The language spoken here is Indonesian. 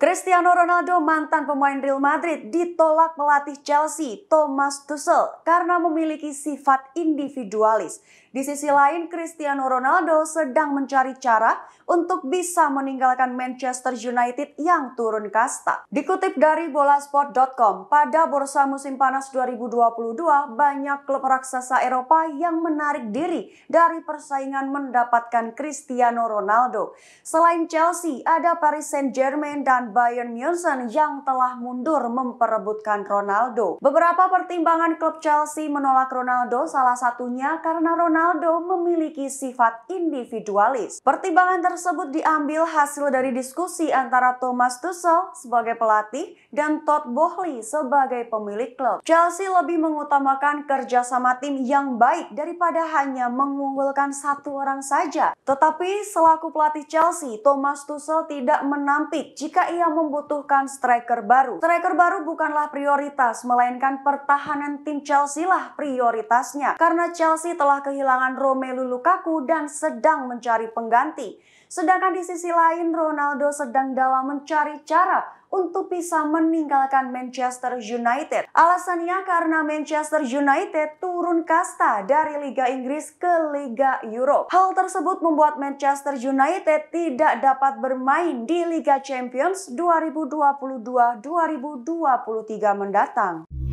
Cristiano Ronaldo, mantan pemain Real Madrid, ditolak pelatih Chelsea, Thomas Tuchel, karena memiliki sifat individualis. Di sisi lain, Cristiano Ronaldo sedang mencari cara untuk bisa meninggalkan Manchester United yang turun kasta. Dikutip dari bolasport.com, pada bursa musim panas 2022, banyak klub raksasa Eropa yang menarik diri dari persaingan mendapatkan Cristiano Ronaldo. Selain Chelsea, ada Paris Saint-Germain dan Bayern Munich yang telah mundur memperebutkan Ronaldo. Beberapa pertimbangan klub Chelsea menolak Ronaldo, salah satunya karena Ronaldo memiliki sifat individualis. Pertimbangan tersebut diambil hasil dari diskusi antara Thomas Tuchel sebagai pelatih dan Todd Boehly sebagai pemilik klub. Chelsea lebih mengutamakan kerjasama tim yang baik daripada hanya mengunggulkan satu orang saja. Tetapi selaku pelatih Chelsea, Thomas Tuchel tidak menampik jika ia membutuhkan striker baru. Striker baru bukanlah prioritas, melainkan pertahanan tim Chelsea lah prioritasnya. Karena Chelsea telah kehilangan Romelu Lukaku dan sedang mencari pengganti. Sedangkan di sisi lain, Ronaldo sedang dalam mencari cara untuk bisa meninggalkan Manchester United. Alasannya karena Manchester United turun kasta dari Liga Inggris ke Liga Eropa. Hal tersebut membuat Manchester United tidak dapat bermain di Liga Champions 2022-2023 mendatang.